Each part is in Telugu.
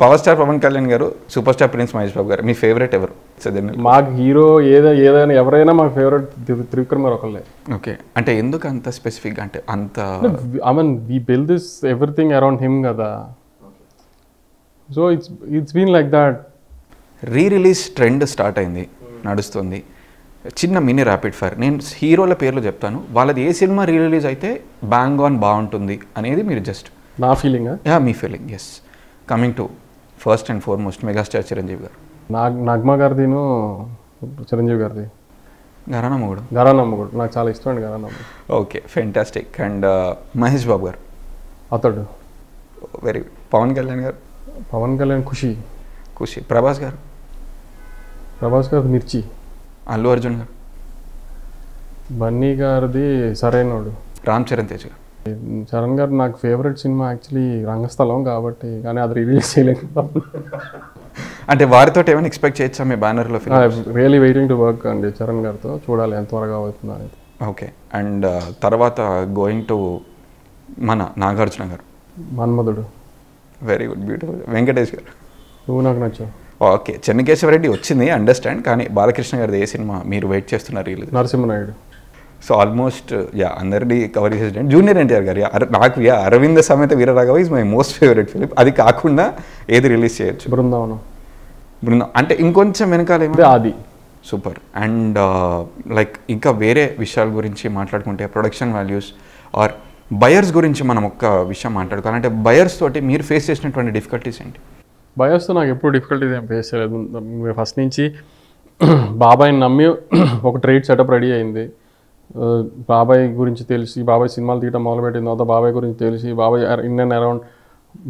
పవర్ స్టార్ పవన్ కళ్యాణ్ గారు, super star prince Mahesh Babu గారు మీ ఫేవరెట్ ఎవరు? మాకు హీరో ఏదైనా ఎవరైనా మా ఫేవరెట్ త్రివిక్రమ్ గారు ఒకళ్ళే. ఓకే, అంటే ఎందుకు అంత స్పెసిఫిక్గా? అంటే అంత I mean we build this everything around him కదా, so it's been like that. Re release trend start అయింది, నడుస్తుంది. చిన్న మినీ ర్యాపిడ్ ఫైర్, నేను హీరోల పేర్లు చెప్తాను, వాళ్ళది ఏ సినిమా రీ రిలీజ్ అయితే బ్యాంగ్ ఆన్ బాగుంటుంది అనేది మీరు జస్ట్ నా ఫీలింగ్. మీ feeling. Yes, coming to first and foremost megastar Chiranjeevi గారు. నగ్మా గారిదిను చిరంజీవి గారిది గరానమ్మగుడు. గరానమ్మగుడు నాకు చాలా ఇష్టం అండి, గరానమ్మ. Okay, fantastic. And Mahesh Babu గారు? Athadu very good. పవన్ కళ్యాణ్ గారు? పవన్ కళ్యాణ్ ఖుషి. ఖుషి. ప్రభాస్ గారు? ప్రభాస్ గారు మిర్చి. అల్లు అర్జున్ గారు? బన్నీ గారిది సరైనోడు. రామ్ చరణ్ తేజ్ గారు? చరణ్ గారు నాకు ఫేవరెట్ సినిమా యాక్చువల్లీ రంగస్థలం కాబట్టి, కానీ అది రిలీజ్ చేయలేదు. అంటే వారితో ఏమైనా ఎక్స్పెక్ట్ చేయొచ్చా మీ బ్యానర్లో? రియలీ వెయిటింగ్ టు వర్క్ అండి చరణ్ గారితో, చూడాలి ఎంత త్వరగా అవుతుందో అనేది. ఓకే, అండ్ తర్వాత గోయింగ్ టు మన నాగార్జున గారు? Manmadhudu. Very good, beautiful. Venkatesh గారు? నువ్వు నాకు నచ్చావు. ఓకే, చెన్నకేశవరెడ్డి వచ్చింది అండర్స్టాండ్, కానీ బాలకృష్ణ గారిది ఏ సినిమా మీరు వెయిట్ చేస్తున్నారు? Release Narasimha Naidu. So almost yeah అందరినీ కవర్ చేసేటండి. జూనియర్ ఎన్టీఆర్ గారు? నాకు yeah Aravinda Sametha Veeraraghava is my most favourite film. అది కాకుండా ఏది రిలీజ్ చేయొచ్చు? బృందావనం. బృందావనం అంటే ఇంకొంచెం వెనకాలేమో అది సూపర్. అండ్ లైక్ ఇంకా వేరే విషయాల గురించి మాట్లాడుకుంటే ప్రొడక్షన్ వాల్యూస్ ఆర్ బయర్స్ గురించి మనం ఒక్క విషయం మాట్లాడుకోవాలంటే, బయర్స్ తోటి మీరు ఫేస్ చేసినటువంటి డిఫికల్టీస్ ఏంటి? బయర్స్తో నాకు ఎప్పుడు డిఫికల్టీస్ ఏం ఫేస్ చేయలేదు. ఫస్ట్ నుంచి బాబాయ్ని నమ్మి ఒక ట్రేడ్ సెటప్ రెడీ అయింది. బాబాయ్ గురించి తెలిసి, బాబాయ్ సినిమాలు తీయడం మొదలుపెట్టిన తర్వాత బాబాయ్ గురించి తెలిసి, బాబాయ్ ఇన్ అండ్ అరౌండ్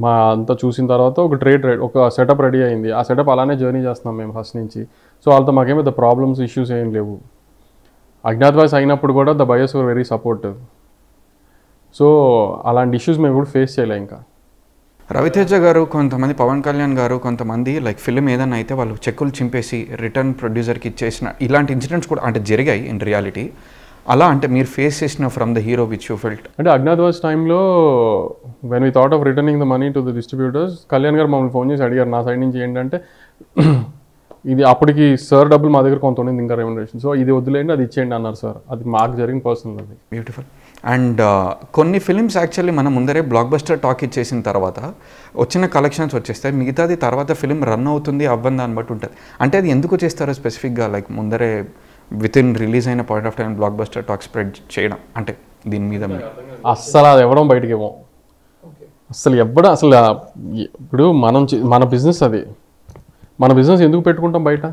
మా అంతా చూసిన తర్వాత ఒక ఒక సెటప్ రెడీ అయింది. ఆ సెటప్ అలానే జర్నీ చేస్తున్నాం మేము ఫస్ట్ నుంచి. సో వాళ్ళతో మాకేమీ ద ప్రాబ్లమ్స్ ఇష్యూస్ ఏం లేవు. అజ్ఞాతవాసి అయినప్పుడు కూడా the buyers were very supportive. So అలాంటి ఇష్యూస్ మేము కూడా ఫేస్ చేయలే. ఇంకా రవితేజ గారు కొంతమంది, పవన్ కళ్యాణ్ గారు కొంతమంది లైక్ ఫిలిం ఏదన్నా అయితే వాళ్ళు చెక్కులు చింపేసి రిటర్న్ ప్రొడ్యూసర్కి ఇచ్చేసిన ఇలాంటి ఇన్సిడెంట్స్ కూడా అంటే జరిగాయి ఇన్ రియాలిటీ. అలా అంటే మీరు ఫేస్ చేసిన from the hero which you felt? అంటే అజ్ఞాతవాసి టైంలో when we thought of returning the money to the distributors, Kalyan గారు మమ్మల్ని ఫోన్ చేసి అడిగారు నా సైడ్ నుంచి ఏంటంటే, ఇది అప్పటికి సార్ డబ్బులు మా దగ్గర కొంత ఉండింది ఇంకా రెమ్యూనరేషన్, సో ఇది వదిలేండి అది ఇచ్చేయండి అన్నారు సార్. అది మాకు జరిగిన పర్సనల్. అది బ్యూటిఫుల్. అండ్ కొన్ని ఫిలిమ్స్ యాక్చువల్లీ మనం ముందరే బ్లాక్ బస్టర్ టాక్ ఇచ్చేసిన తర్వాత వచ్చిన కలెక్షన్స్ వచ్చేస్తాయి, మిగతాది తర్వాత ఫిలిం రన్ అవుతుంది అవ్వని దాన్ని బట్టి ఉంటుంది. అంటే అది ఎందుకు చేస్తారో స్పెసిఫిక్గా లైక్ ముందరే వితిన్ రిలీజ్ అయిన point of time blockbuster talk spread చేయడం అంటే దీని మీద అస్సలు అది ఇవ్వడం బయటకి ఇవ్వం అస్సలు ఇవ్వడం. అసలు ఇప్పుడు మనం మన బిజినెస్, అది మన బిజినెస్ ఎందుకు పెట్టుకుంటాం బయట?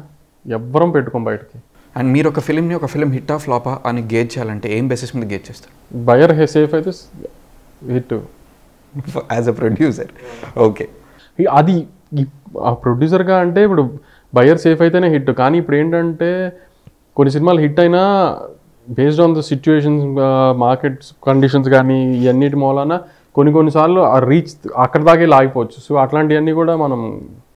ఎవ్వరం పెట్టుకోం బయటకి. అండ్ మీరు ఒక ఫిలింని ఒక ఫిలిం హిట్ ఆఫ్ ఫ్లాపా అని గేజ్ చేయాలంటే ఏం బేసిస్ మీద గేజ్ చేస్తారు? బయర్ సేఫ్ అయితే hit as a producer. Okay, అది ఆ ప్రొడ్యూసర్గా అంటే ఇప్పుడు బయర్ సేఫ్ అయితేనే హిట్. కానీ ఇప్పుడు ఏంటంటే కొన్ని సినిమాలు హిట్ అయినా based on the situations, markets conditions కానీ ఇవన్నిటి మూలాన కొన్నిసార్లు ఆ రీచ్ అక్కడ దాకే లాగిపోవచ్చు. సో అట్లాంటివన్నీ కూడా మనం